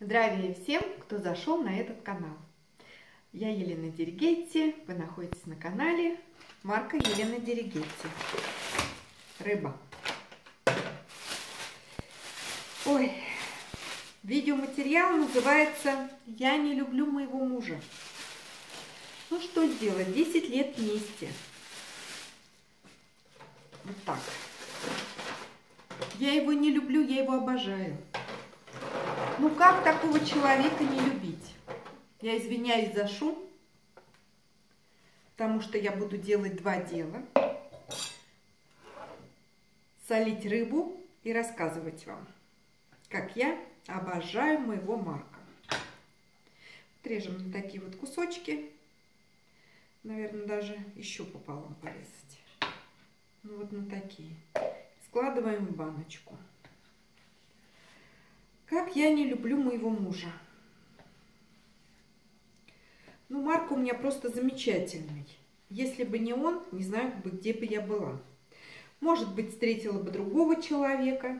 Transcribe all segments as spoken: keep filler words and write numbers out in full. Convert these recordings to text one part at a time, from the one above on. Здравия всем, кто зашел на этот канал. Я Елена Диригетти, вы находитесь на канале Марка Елены Диригетти. Рыба. Ой, видеоматериал называется «Я не люблю моего мужа». Ну что сделать, десять лет вместе. Вот так. Я его не люблю, я его обожаю. Ну как такого человека не любить? Я извиняюсь за шум, потому что я буду делать два дела. Солить рыбу и рассказывать вам, как я обожаю моего Марка. Вот режем на такие вот кусочки. Наверное, даже еще пополам порезать. Ну вот на такие. Складываем в баночку. Как я не люблю моего мужа. Ну, Марк у меня просто замечательный. Если бы не он, не знаю, где бы я была. Может быть, встретила бы другого человека.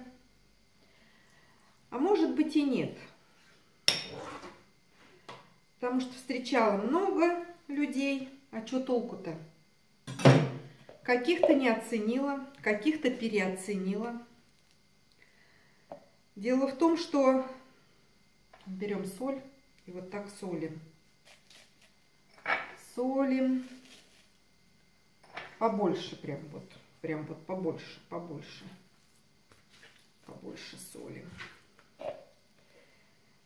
А может быть и нет. Потому что встречала много людей. А что толку-то? Каких-то не оценила, каких-то переоценила. Дело в том, что берем соль и вот так солим. Солим побольше, прям вот, прям вот побольше, побольше, побольше солим.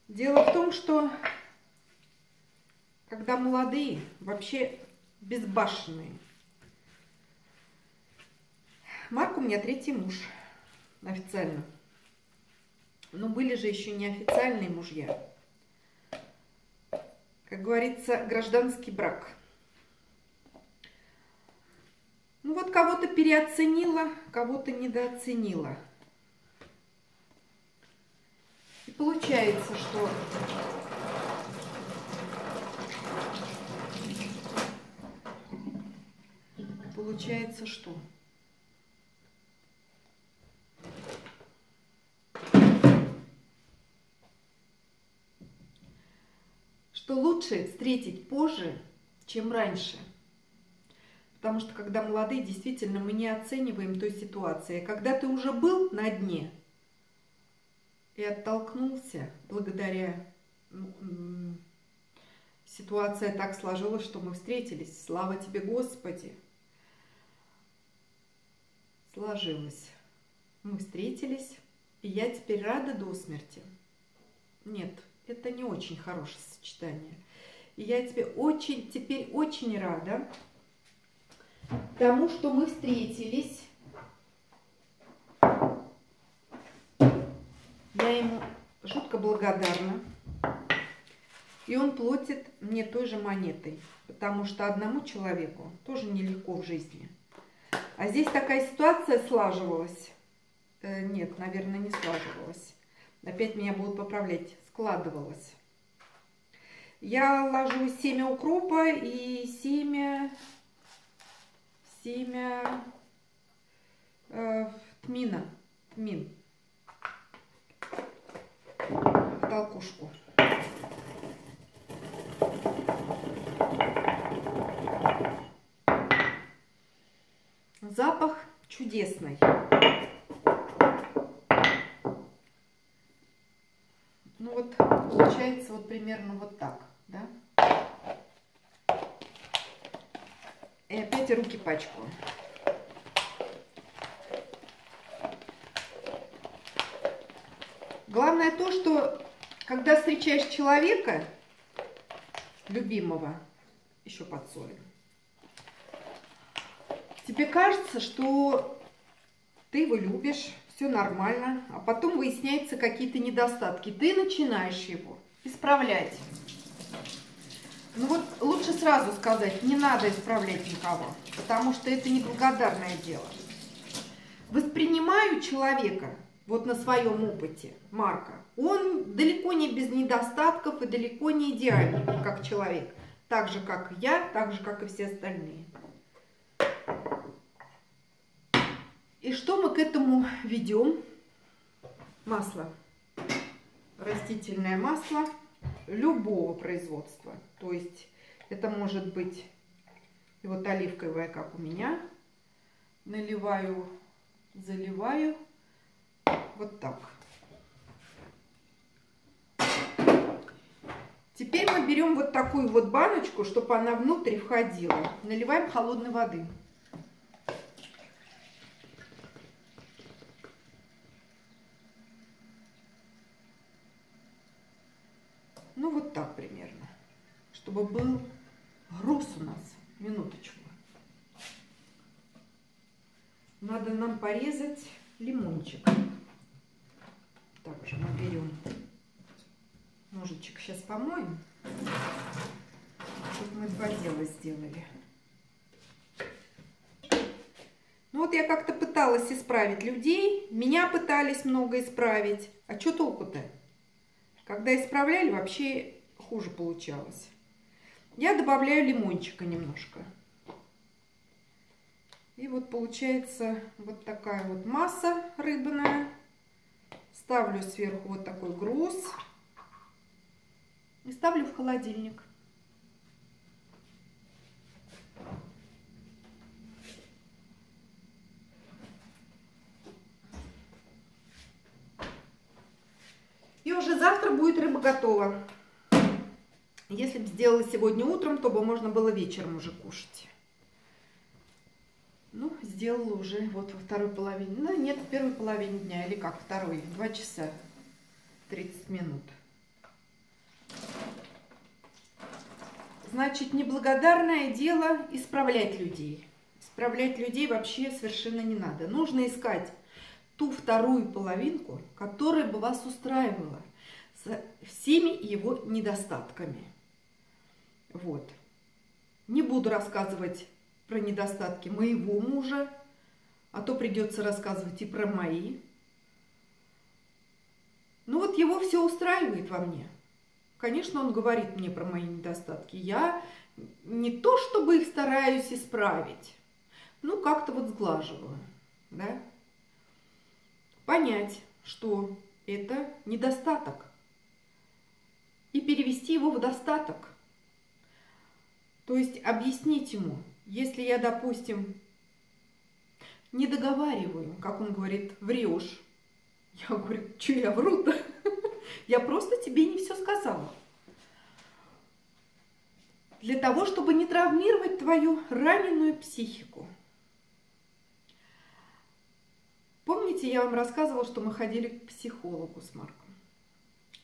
Дело в том, что когда молодые, вообще безбашенные. Марк у меня третий муж, официально. Но были же еще неофициальные мужья. Как говорится, гражданский брак. Ну вот кого-то переоценила, кого-то недооценила. И получается, что... Получается, что... что лучше встретить позже, чем раньше. Потому что, когда молодые, действительно, мы не оцениваем той ситуации. Когда ты уже был на дне и оттолкнулся, благодаря ну, ситуация так сложилась, что мы встретились. Слава тебе, Господи! Сложилось. Мы встретились, и я теперь рада до смерти. Нет. Это не очень хорошее сочетание. И я тебе очень, теперь очень рада тому, что мы встретились. Я ему жутко благодарна. И он платит мне той же монетой. Потому что одному человеку тоже нелегко в жизни. А здесь такая ситуация слаживалась. Э, нет, наверное, не слаживалась. Опять меня будут поправлять. Складывалась. Я ложу семя укропа и семя, семя э, тмина, тмин, в толкушку. Запах чудесный. Ну вот, получается вот примерно вот так, да? И опять руки пачкаю. Главное то, что когда встречаешь человека, любимого, еще подсолим, тебе кажется, что ты его любишь, все нормально, а потом выясняются какие-то недостатки. Ты начинаешь его исправлять. Ну вот лучше сразу сказать, не надо исправлять никого, потому что это неблагодарное дело. Воспринимаю человека вот на своем опыте, Марка, он далеко не без недостатков и далеко не идеальный как человек, так же как я, так же как и все остальные. И что мы к этому ведем? Масло растительное масло любого производства. То есть это может быть и вот оливковое, как у меня. Наливаю, заливаю вот так. Теперь мы берем вот такую вот баночку, чтобы она внутрь входила. Наливаем холодной воды. Ну вот так примерно, чтобы был груз у нас. Минуточку. Надо нам порезать лимончик. Также мы берем ножичек, сейчас помоем. Тут мы два дела сделали. Ну вот я как-то пыталась исправить людей, меня пытались много исправить. А что толку-то? Когда исправляли, вообще хуже получалось. Я добавляю лимончика немножко. И вот получается вот такая вот масса рыбная. Ставлю сверху вот такой груз. И ставлю в холодильник. И уже завтра будет рыба готова. Если бы сделала сегодня утром, то бы можно было вечером уже кушать. Ну, сделала уже вот во второй половине. Ну, нет, в первой половине дня, или как, второй, два часа тридцать минут. Значит, неблагодарное дело исправлять людей. Исправлять людей вообще совершенно не надо. Нужно искать ту вторую половинку, которая бы вас устраивала со всеми его недостатками. Вот. Не буду рассказывать про недостатки моего мужа, а то придется рассказывать и про мои. Ну вот его все устраивает во мне. Конечно, он говорит мне про мои недостатки. Я не то чтобы их стараюсь исправить, ну как-то вот сглаживаю, да? Понять, что это недостаток, и перевести его в достаток. То есть объяснить ему, если я, допустим, не договариваю, как он говорит, врешь. Я говорю, что я вру-то? Я просто тебе не все сказала. Для того, чтобы не травмировать твою раненую психику. Помните, я вам рассказывала, что мы ходили к психологу с Марком?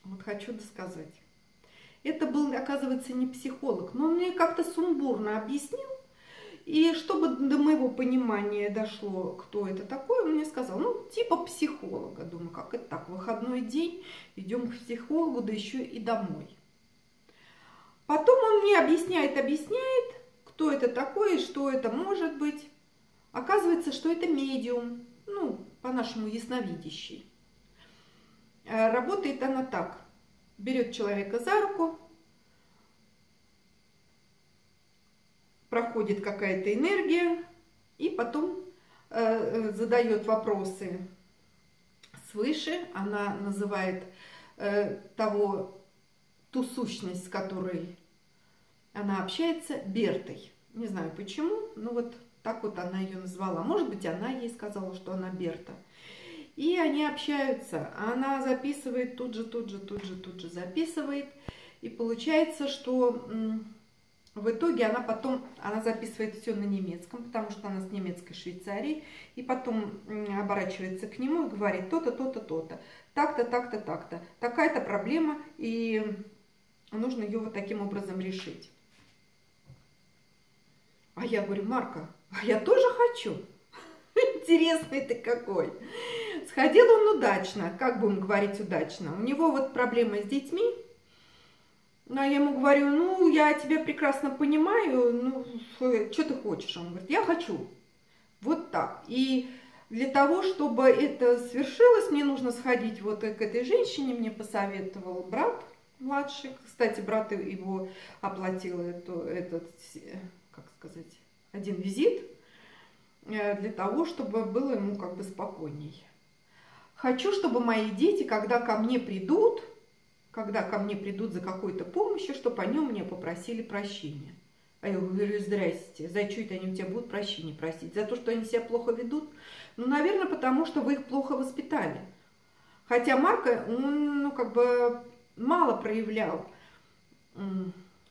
Вот хочу досказать. Это был, оказывается, не психолог, но он мне как-то сумбурно объяснил. И чтобы до моего понимания дошло, кто это такой, он мне сказал, ну, типа психолога. Думаю, как это так, выходной день, идем к психологу, да еще и домой. Потом он мне объясняет, объясняет, кто это такой, что это может быть. Оказывается, что это медиум, ну, по-нашему ясновидящий. Работает она так, берет человека за руку, проходит какая-то энергия, и потом э, задает вопросы свыше. Она называет э, того, ту сущность, с которой она общается, Бертой. Не знаю почему, но вот так вот она ее назвала. Может быть, она ей сказала, что она Берта. И они общаются. Она записывает, тут же, тут же, тут же, тут же записывает. И получается, что... В итоге она потом, она записывает все на немецком, потому что она с немецкой Швейцарии, и потом оборачивается к нему и говорит то-то, то-то, то-то, так-то, так-то, так-то, такая-то проблема, и нужно ее вот таким образом решить. А я говорю, Марка, а я тоже хочу. Интересный ты какой. Сходил он удачно, как будем говорить удачно. У него вот проблема с детьми. Ну, а я ему говорю, ну, я тебя прекрасно понимаю, ну, что ты хочешь? Он говорит, я хочу. Вот так. И для того, чтобы это свершилось, мне нужно сходить вот к этой женщине, мне посоветовал брат младший. Кстати, брат его оплатил эту, этот, как сказать, один визит, для того, чтобы было ему как бы спокойней. Хочу, чтобы мои дети, когда ко мне придут, когда ко мне придут за какой-то помощью, чтобы они у меня попросили прощения. А я говорю, здрасте, за что это они у тебя будут прощения просить? За то, что они себя плохо ведут? Ну, наверное, потому что вы их плохо воспитали. Хотя Марка, он, ну, как бы мало проявлял,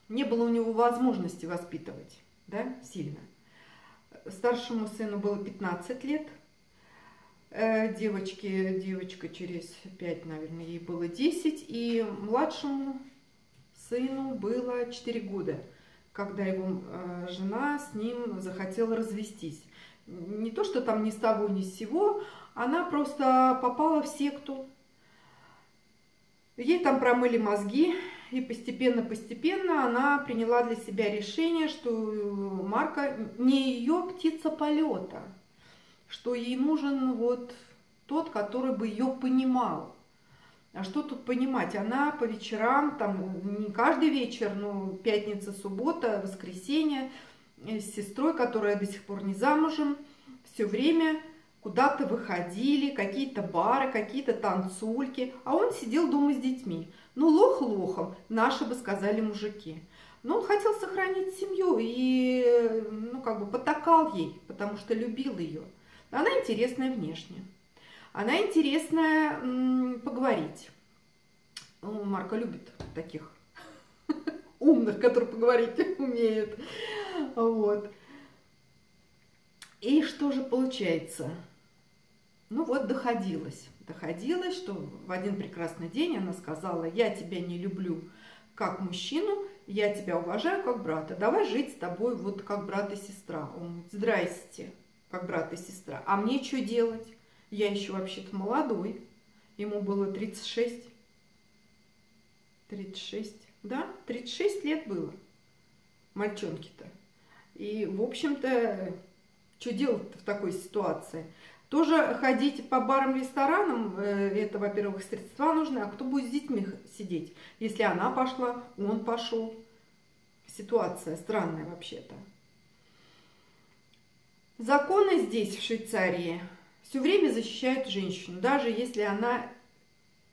не было у него возможности воспитывать, да, сильно. Старшему сыну было пятнадцать лет, девочке, девочка через пять, наверное, ей было десять, и младшему сыну было четыре года, когда его жена с ним захотела развестись. Не то, что там ни с того, ни с сего, она просто попала в секту. Ей там промыли мозги, и постепенно-постепенно она приняла для себя решение, что Марка не ее птица полета, что ей нужен вот тот, который бы ее понимал. А что тут понимать? Она по вечерам, там не каждый вечер, но пятница, суббота, воскресенье, с сестрой, которая до сих пор не замужем, все время куда-то выходили, какие-то бары, какие-то танцульки, а он сидел дома с детьми. Ну, лох лохом, наши бы сказали мужики. Но он хотел сохранить семью и, ну, как бы потакал ей, потому что любил ее. Она интересная внешне, она интересная м, поговорить. Марка любит таких умных, которые поговорить умеют. Вот. И что же получается? Ну вот, доходилось. Доходилось, что в один прекрасный день она сказала, я тебя не люблю как мужчину, я тебя уважаю как брата, давай жить с тобой вот как брат и сестра. Он говорит, здрасте, как брат и сестра. А мне что делать? Я еще вообще-то молодой. Ему было тридцать шесть. тридцать шесть. Да, тридцать шесть лет было. Мальчонки-то. И, в общем-то, что делать-то в такой ситуации? Тоже ходить по барам, ресторанам, это, во-первых, средства нужны, а кто будет с детьми сидеть? Если она пошла, он пошел. Ситуация странная вообще-то. Законы здесь, в Швейцарии, все время защищают женщину, даже если она,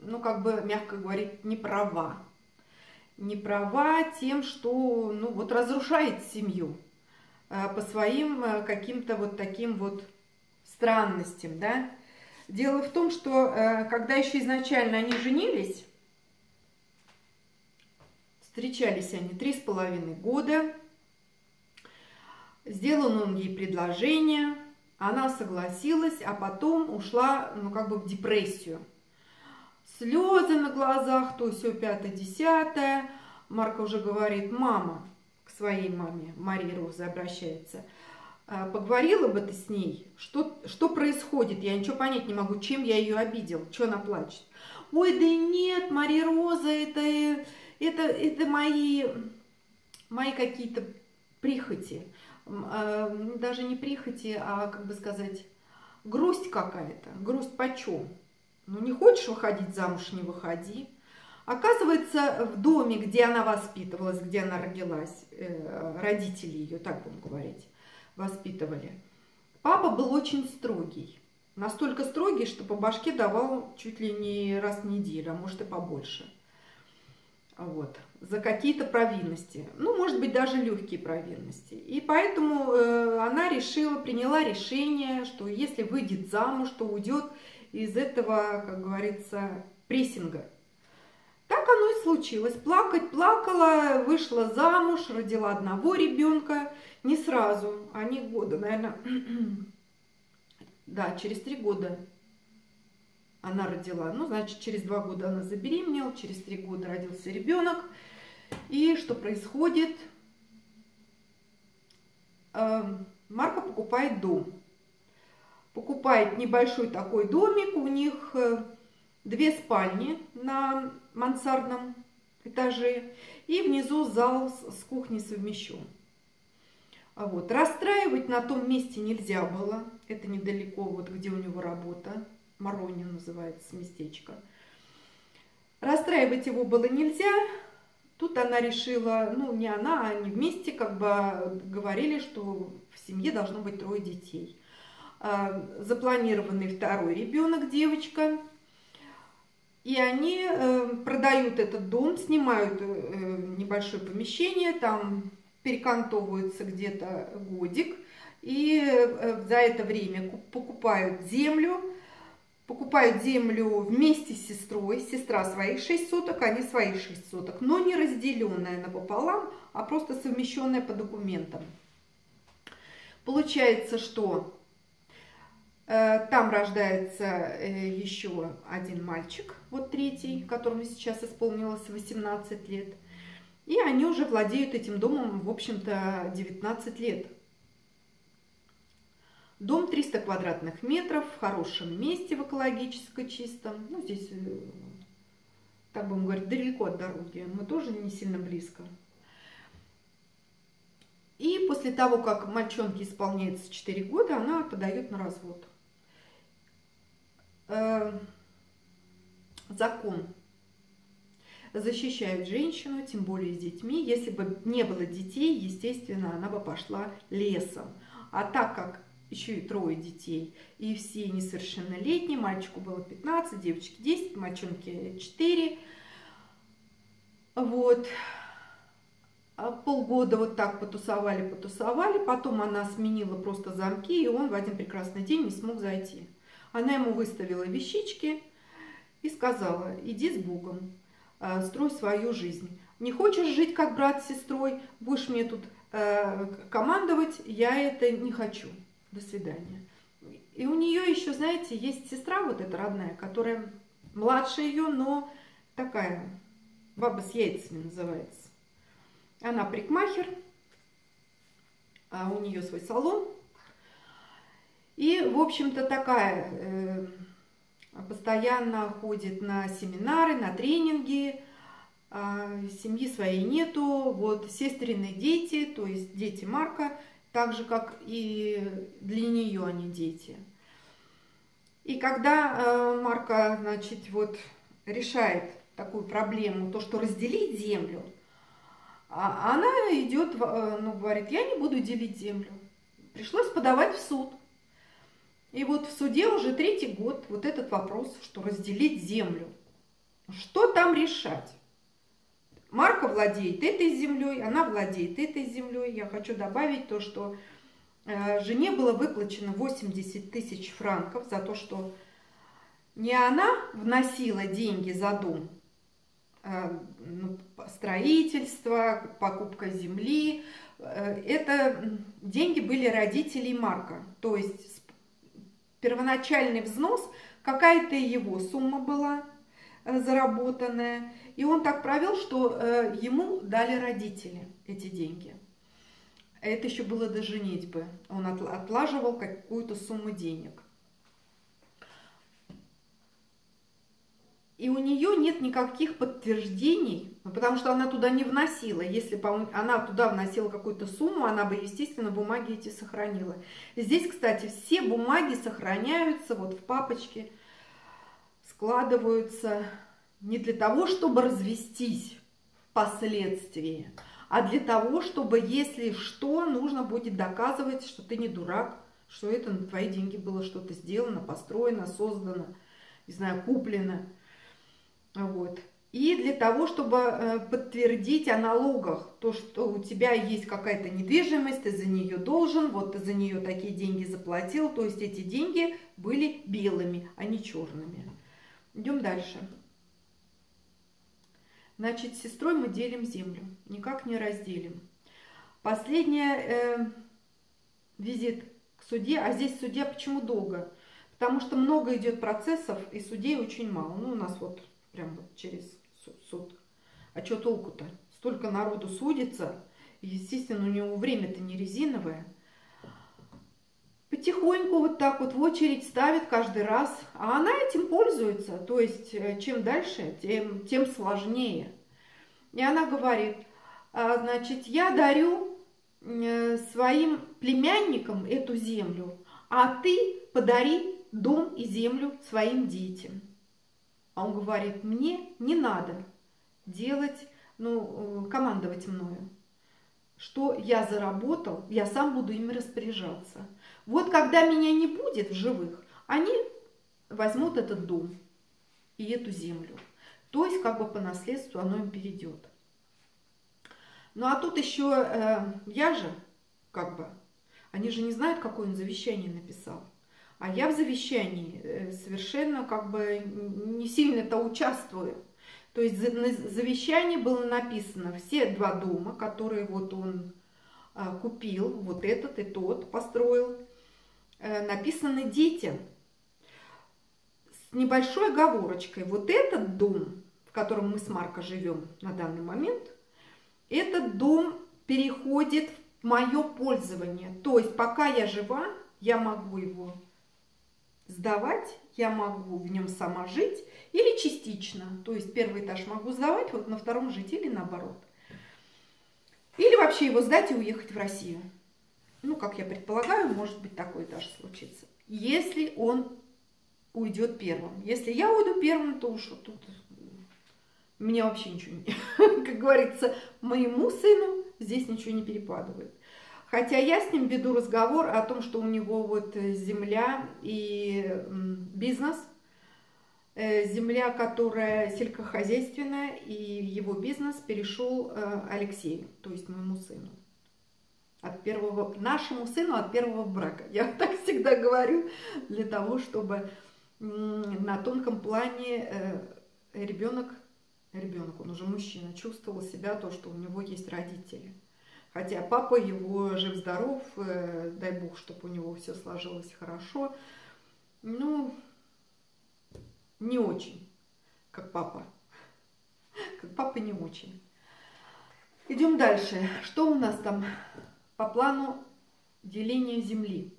ну, как бы, мягко говорить, не права. Не права тем, что, ну, вот разрушает семью по своим каким-то вот таким вот странностям, да. Дело в том, что когда еще изначально они женились, встречались они три с половиной года, сделал он ей предложение, она согласилась, а потом ушла, ну, как бы в депрессию. Слезы на глазах, то все пятое-десятое. Марка уже говорит, мама, к своей маме, Мария Роза обращается, поговорила бы ты с ней, что, что происходит, я ничего понять не могу, чем я ее обидел, что она плачет. Ой, да нет, Мария Роза, это, это, это мои, мои какие-то прихоти, даже не прихоти, а, как бы сказать, грусть какая-то, грусть почем. Ну, не хочешь выходить замуж, не выходи. Оказывается, в доме, где она воспитывалась, где она родилась, родители ее, так будем говорить, воспитывали, папа был очень строгий. Настолько строгий, что по башке давал чуть ли не раз в неделю, а может и побольше. Вот. За какие-то провинности. Ну, может быть, даже легкие провинности. И поэтому она решила, приняла решение, что если выйдет замуж, то уйдет из этого, как говорится, прессинга. Так оно и случилось. Плакать плакала, вышла замуж, родила одного ребенка. Не сразу, а не года, наверное. Да, через три года она родила. Ну, значит, через два года она забеременела, через три года родился ребенок. И что происходит? Марка покупает дом. Покупает небольшой такой домик, у них две спальни на мансардном этаже, и внизу зал с кухней совмещен. Вот. Расстраивать на том месте нельзя было, это недалеко, вот где у него работа, Мароня называется местечко. Расстраивать его было нельзя, тут она решила, ну не она, а они вместе как бы говорили, что в семье должно быть трое детей. Запланированный второй ребенок, девочка. И они продают этот дом, снимают небольшое помещение, там перекантовываются где-то годик. И за это время покупают землю, покупают землю вместе с сестрой. Сестра своих шесть соток, они своих шесть соток, но не разделенная напополам, а просто совмещенная по документам. Получается, что э, там рождается э, еще один мальчик, вот третий, которому сейчас исполнилось восемнадцать лет. И они уже владеют этим домом, в общем-то, девятнадцать лет. Дом триста квадратных метров, в хорошем месте, в экологически чистом. Ну, здесь, так будем говорить, далеко от дороги, мы тоже не сильно близко. И после того, как мальчонке исполняется четыре года, она подает на развод. Закон защищает женщину, тем более с детьми. Если бы не было детей, естественно, она бы пошла лесом. А так как еще и трое детей, и все несовершеннолетние, мальчику было пятнадцать, девочке десять, мальчонке четыре. Вот. Полгода вот так потусовали, потусовали, потом она сменила просто замки, и он в один прекрасный день не смог зайти. Она ему выставила вещички и сказала: иди с Богом, строй свою жизнь. Не хочешь жить как брат с сестрой, будешь мне тут командовать, я это не хочу. До свидания. И у нее еще, знаете, есть сестра, вот эта родная, которая младше ее, но такая, баба с яйцами называется. Она парикмахер, а у нее свой салон. И, в общем-то, такая, э, постоянно ходит на семинары, на тренинги, э, семьи своей нету. Вот сестрины дети, то есть дети Марка, так же, как и для нее они дети. И когда э, Марка, значит, вот решает такую проблему, то, что разделить землю, а она идет, ну, говорит, я не буду делить землю. Пришлось подавать в суд. И вот в суде уже третий год вот этот вопрос, что разделить землю. Что там решать? Марка владеет этой землей, она владеет этой землей. Я хочу добавить то, что жене было выплачено восемьдесят тысяч франков за то, что не она вносила деньги за дом, строительство, покупка земли. Это деньги были родителей Марка. То есть первоначальный взнос, какая-то его сумма была заработанная. И он так провел, что ему дали родители эти деньги. Это еще было до женитьбы. Он отлаживал какую-то сумму денег. И у нее нет никаких подтверждений, потому что она туда не вносила. Если бы она туда вносила какую-то сумму, она бы, естественно, бумаги эти сохранила. Здесь, кстати, все бумаги сохраняются вот в папочке, складываются не для того, чтобы развестись впоследствии, а для того, чтобы, если что, нужно будет доказывать, что ты не дурак, что это на твои деньги было что-то сделано, построено, создано, не знаю, куплено. Вот. И для того, чтобы подтвердить о налогах, то, что у тебя есть какая-то недвижимость, ты за нее должен, вот ты за нее такие деньги заплатил, то есть эти деньги были белыми, а не черными. Идем дальше. Значит, с сестрой мы делим землю, никак не разделим. Последний э, визит к суде, а здесь судья почему долго? Потому что много идет процессов, и судей очень мало. Ну, у нас вот прям вот через суд. А что толку-то? Столько народу судится. Естественно, у него время-то не резиновое. Потихоньку вот так вот в очередь ставит каждый раз. А она этим пользуется. То есть, чем дальше, тем, тем сложнее. И она говорит, значит, я дарю своим племянникам эту землю, а ты подари дом и землю своим детям. А он говорит, мне не надо делать, ну, командовать мною. Что я заработал, я сам буду им распоряжаться. Вот когда меня не будет в живых, они возьмут этот дом и эту землю. То есть как бы по наследству оно им перейдет. Ну а тут еще э, я же, как бы, они же не знают, какое он завещание написал. А я в завещании совершенно как бы не сильно-то участвую. То есть на завещании было написано все два дома, которые вот он купил, вот этот и тот построил, написаны детям. С небольшой оговорочкой. Вот этот дом, в котором мы с Марко живем на данный момент, этот дом переходит в мое пользование. То есть пока я жива, я могу его сдавать, я могу в нем сама жить или частично. То есть первый этаж могу сдавать, вот на втором жить или наоборот. Или вообще его сдать и уехать в Россию. Ну, как я предполагаю, может быть, такое даже случится. Если он уйдет первым. Если я уйду первым, то уж тут меня вообще ничего не... Как говорится, моему сыну здесь ничего не перепадывает. Хотя я с ним веду разговор о том, что у него вот земля и бизнес. Земля, которая сельскохозяйственная, и его бизнес перешел Алексею, то есть моему сыну. От первого, нашему сыну от первого брака. Я так всегда говорю, для того, чтобы на тонком плане ребенок, ребенок, он уже мужчина, чувствовал себя то, что у него есть родители. Хотя папа его жив-здоров, дай бог, чтобы у него все сложилось хорошо. Ну, не очень, как папа. Как папа не очень. Идем дальше. Что у нас там по плану деления земли?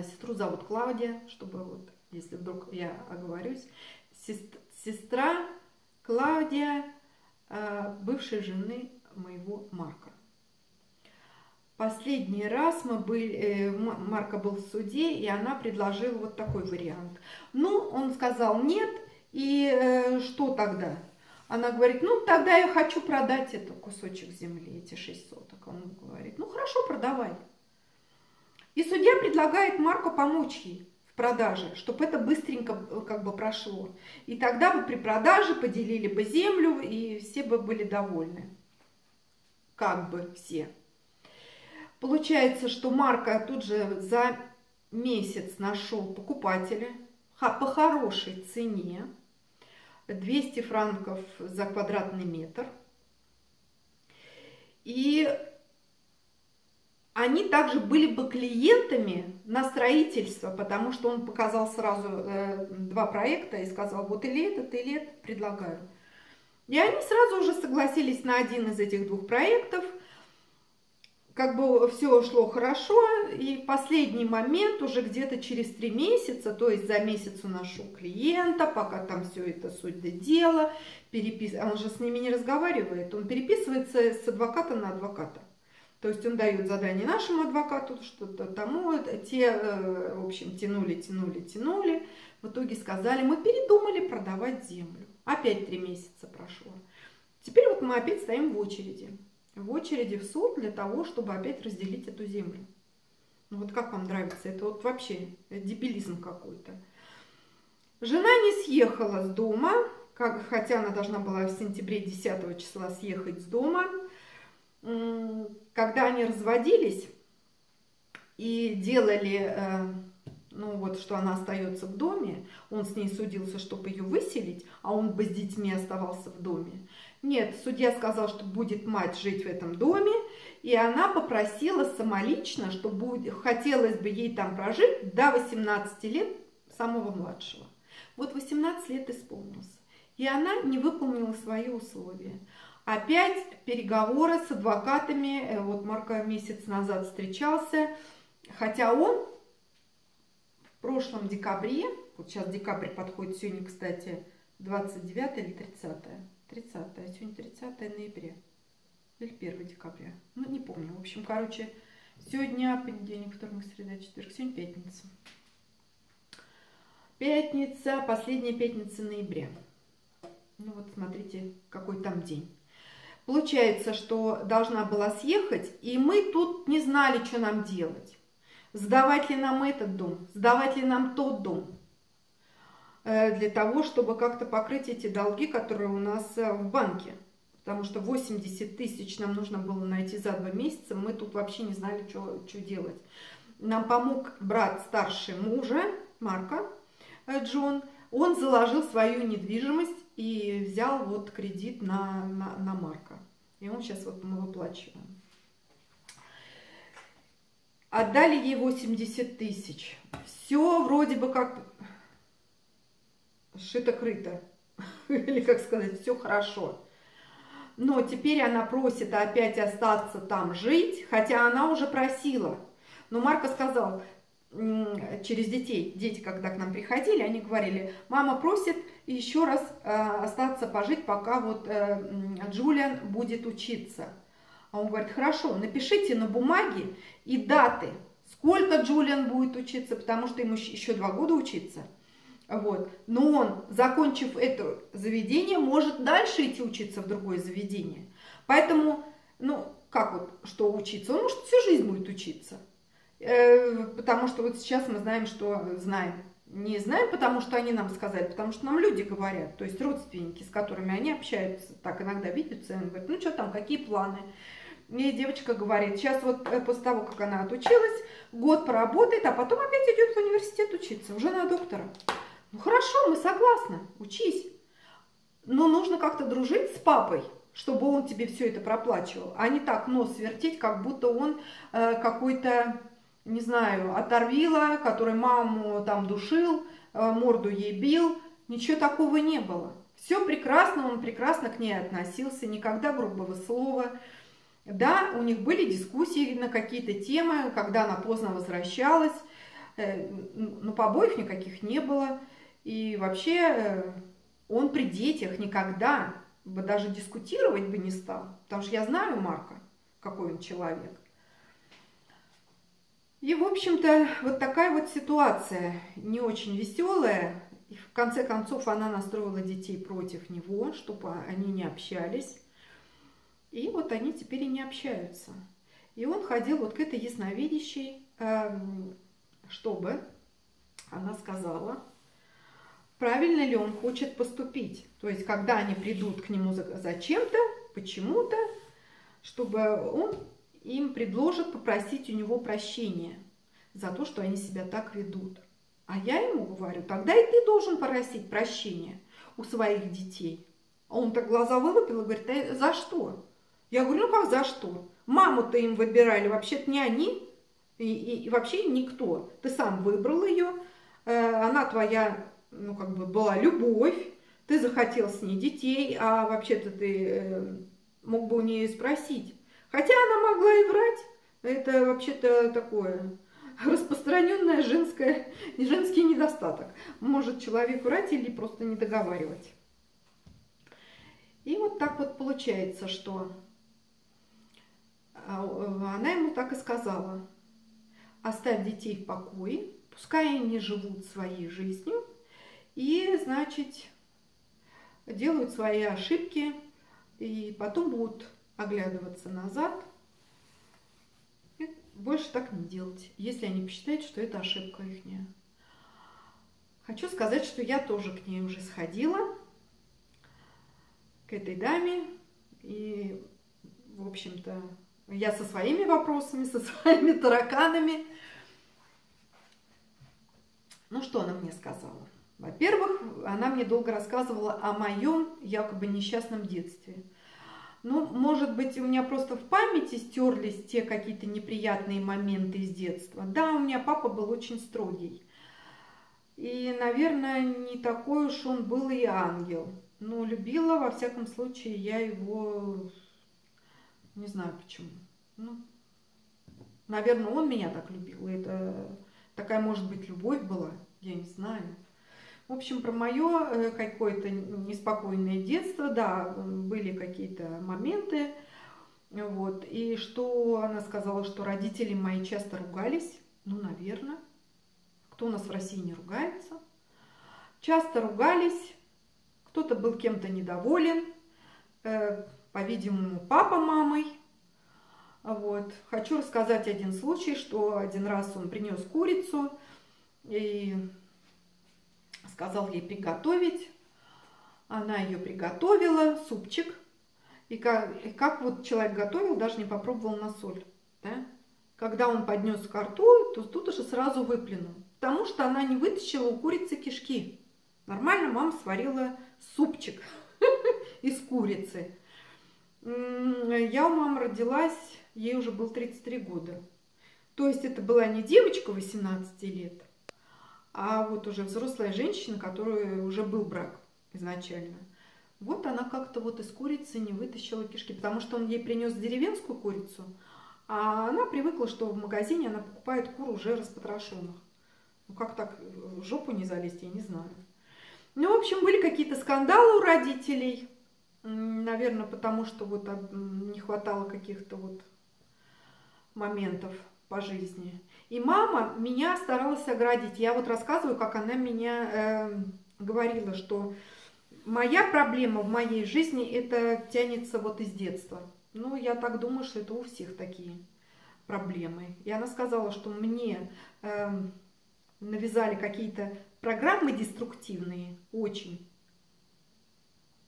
Сестру зовут Клаудия, чтобы вот, если вдруг я оговорюсь. Сестра Клаудия, бывшей жены моего Марка. Последний раз мы были, Марка был в суде, и она предложила вот такой вариант. Ну, он сказал нет, и э, что тогда? Она говорит, ну, тогда я хочу продать этот кусочек земли, эти шесть соток. Он говорит, ну, хорошо, продавай. И судья предлагает Марку помочь ей в продаже, чтобы это быстренько как бы прошло. И тогда бы при продаже поделили бы землю, и все бы были довольны. Как бы все. Получается, что Марко тут же за месяц нашел покупателя по хорошей цене, двести франков за квадратный метр. И они также были бы клиентами на строительство, потому что он показал сразу два проекта и сказал, вот или этот, или этот, предлагаю. И они сразу уже согласились на один из этих двух проектов. Как бы все шло хорошо, и в последний момент, уже где-то через три месяца, то есть за месяц у нашего клиента, пока там все это суть до дела, перепис... он же с ними не разговаривает, он переписывается с адвоката на адвоката. То есть он дает задание нашему адвокату, что-то тому, те, в общем, тянули, тянули, тянули, в итоге сказали, мы передумали продавать землю. Опять три месяца прошло. Теперь вот мы опять стоим в очереди. В очереди в суд для того, чтобы опять разделить эту землю. Ну вот как вам нравится? Это вот вообще дебилизм какой-то. Жена не съехала с дома, как, хотя она должна была в сентябре десятого числа съехать с дома. Когда они разводились и делали, ну вот, что она остается в доме, он с ней судился, чтобы ее выселить, а он бы с детьми оставался в доме. Нет, судья сказал, что будет мать жить в этом доме, и она попросила самолично, что будет, хотелось бы ей там прожить до восемнадцати лет самого младшего. Вот восемнадцать лет исполнилось, и она не выполнила свои условия. Опять переговоры с адвокатами, вот Марко месяц назад встречался, хотя он в прошлом декабре, вот сейчас декабрь подходит, сегодня, кстати, двадцать девятое или тридцатое. тридцатое, сегодня тридцатое ноября или первое декабря, ну не помню, в общем, короче, сегодня понедельник, вторник, среда, четверг, сегодня пятница. Пятница, последняя пятница ноября. Ну вот смотрите, какой там день. Получается, что должна была съехать, и мы тут не знали, что нам делать. Сдавать ли нам этот дом, сдавать ли нам тот дом. для того, чтобы как-то покрыть эти долги, которые у нас в банке. Потому что восемьдесят тысяч нам нужно было найти за два месяца. Мы тут вообще не знали, что делать. Нам помог брат старший мужа, Марка, Джон. Он заложил свою недвижимость и взял вот кредит на, на, на Марка. И он сейчас вот мы выплачиваем. Отдали ей восемьдесят тысяч. Все вроде бы как шито-крыто. Или как сказать, все хорошо. Но теперь она просит опять остаться там жить, хотя она уже просила. Но Марко сказал через детей, дети когда к нам приходили, они говорили, мама просит еще раз остаться пожить, пока вот Джулиан будет учиться. А он говорит, хорошо, напишите на бумаге и даты, сколько Джулиан будет учиться, потому что ему еще два года учиться. Вот. Но он, закончив это заведение, может дальше идти учиться в другое заведение. Поэтому, ну, как вот, что учиться? Он, может, всю жизнь будет учиться. Э, потому что вот сейчас мы знаем, что знаем. Не знаем, потому что они нам сказали, потому что нам люди говорят, то есть родственники, с которыми они общаются, так иногда видятся, и они говорят, ну, что там, какие планы? И девочка говорит, сейчас вот после того, как она отучилась, год поработает, а потом опять идет в университет учиться, уже на доктора. Ну хорошо, мы согласны, учись. Но нужно как-то дружить с папой, чтобы он тебе все это проплачивал, а не так нос вертеть, как будто он э, какой-то, не знаю, оторвила, который маму там душил, э, морду ей бил. Ничего такого не было. Все прекрасно, он прекрасно к ней относился, никогда грубого слова. Да, у них были дискуссии на какие-то темы, когда она поздно возвращалась, э, но побоев никаких не было. И вообще он при детях никогда бы даже дискутировать бы не стал. Потому что я знаю Марка, какой он человек. И, в общем-то, вот такая вот ситуация, не очень веселая. И в конце концов, она настроила детей против него, чтобы они не общались. И вот они теперь и не общаются. И он ходил вот к этой ясновидящей, чтобы она сказала, правильно ли он хочет поступить. То есть, когда они придут к нему зачем-то, почему-то, чтобы он им предложит попросить у него прощения за то, что они себя так ведут. А я ему говорю, тогда и ты должен просить прощения у своих детей. А он так глаза вылупил и говорит, а за что? Я говорю, ну как за что? Маму-то им выбирали, вообще-то не они и, и, и вообще никто. Ты сам выбрал ее, э, она твоя... ну, как бы была любовь, ты захотел с ней детей, а вообще-то ты э, мог бы у нее спросить. Хотя она могла и врать, это вообще-то такое распространенное женское, женский недостаток. Может человек врать или просто не договаривать. И вот так вот получается, что она ему так и сказала, оставь детей в покое, пускай они живут своей жизнью, и, значит, делают свои ошибки, и потом будут оглядываться назад. И больше так не делать, если они посчитают, что это ошибка их. Хочу сказать, что я тоже к ней уже сходила, к этой даме. И, в общем-то, я со своими вопросами, со своими тараканами. Ну, что она мне сказала? Во-первых, она мне долго рассказывала о моем якобы несчастном детстве. Ну, может быть, у меня просто в памяти стерлись те какие-то неприятные моменты из детства. Да, у меня папа был очень строгий. И, наверное, не такой уж он был и ангел. Но любила, во всяком случае, я его... Не знаю почему. Ну, наверное, он меня так любил. Это такая, может быть, любовь была. Я не знаю. В общем, про мое какое-то неспокойное детство, да, были какие-то моменты, вот, и что она сказала, что родители мои часто ругались, ну, наверное, кто у нас в России не ругается, часто ругались, кто-то был кем-то недоволен, по-видимому, папа мамой, вот. Хочу рассказать один случай, что один раз он принес курицу, и... сказал ей приготовить. Она ее приготовила, супчик. И как, и как вот человек готовил, даже не попробовал на соль. Да? Когда он поднес ко рту, то тут уже сразу выплюнул. Потому что она не вытащила у курицы кишки. Нормально мама сварила супчик из курицы. Я у мамы родилась, ей уже было тридцать три года. То есть это была не девочка восемнадцати лет, а вот уже взрослая женщина, которой уже был брак изначально. Вот она как-то вот из курицы не вытащила кишки, потому что он ей принес деревенскую курицу, а она привыкла, что в магазине она покупает кур уже распотрошенных. Ну как так в жопу не залезть, я не знаю. Ну, в общем, были какие-то скандалы у родителей, наверное, потому что вот не хватало каких-то вот моментов по жизни. И мама меня старалась оградить. Я вот рассказываю, как она меня э, говорила, что моя проблема в моей жизни, это тянется вот из детства. Ну, я так думаю, что это у всех такие проблемы. И она сказала, что мне э, навязали какие-то программы деструктивные, очень.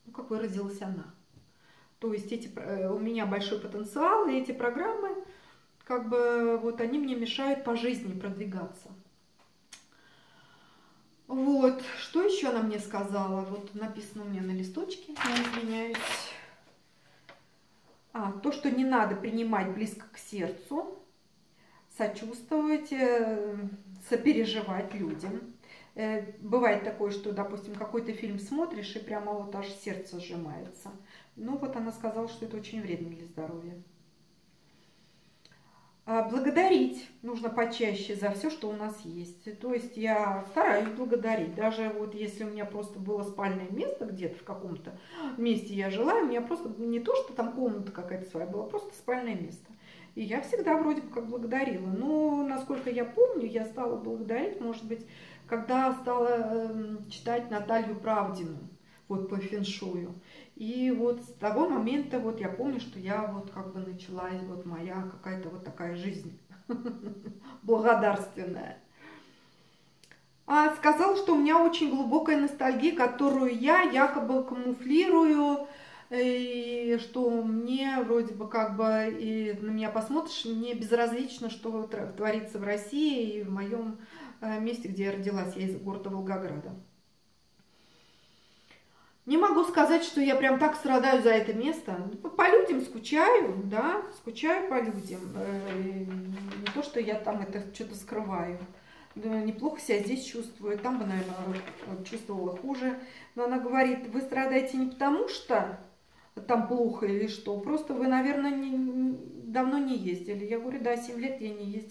Ну, как выразилась она. То есть эти, э, у меня большой потенциал, и эти программы... Как бы вот они мне мешают по жизни продвигаться. Вот, что еще она мне сказала? Вот написано у меня на листочке, я извиняюсь. А, то, что не надо принимать близко к сердцу, сочувствовать, сопереживать людям. Бывает такое, что, допустим, какой-то фильм смотришь, и прямо вот аж сердце сжимается. Ну вот она сказала, что это очень вредно для здоровья. Благодарить нужно почаще за все, что у нас есть. То есть я стараюсь благодарить. Даже вот если у меня просто было спальное место где-то в каком-то месте я жила, у меня просто не то, что там комната какая-то своя была, просто спальное место. И я всегда вроде бы как благодарила. Но, насколько я помню, я стала благодарить, может быть, когда стала читать Наталью Правдину вот по фэншую. И вот с того момента вот я помню, что я вот как бы началась вот моя какая-то вот такая жизнь благодарственная. А сказала, что у меня очень глубокая ностальгия, которую я якобы камуфлирую, и что мне вроде бы как бы и на меня посмотришь, мне безразлично, что творится в России и в моем месте, где я родилась, я из города Волгограда. Не могу сказать, что я прям так страдаю за это место. По людям скучаю, да, скучаю по людям. Не то, что я там это что-то скрываю. Неплохо себя здесь чувствую. Там бы, наверное, чувствовала хуже. Но она говорит, вы страдаете не потому, что там плохо или что. Просто вы, наверное, не, давно не ездили. Я говорю, да, семь лет я не ездила.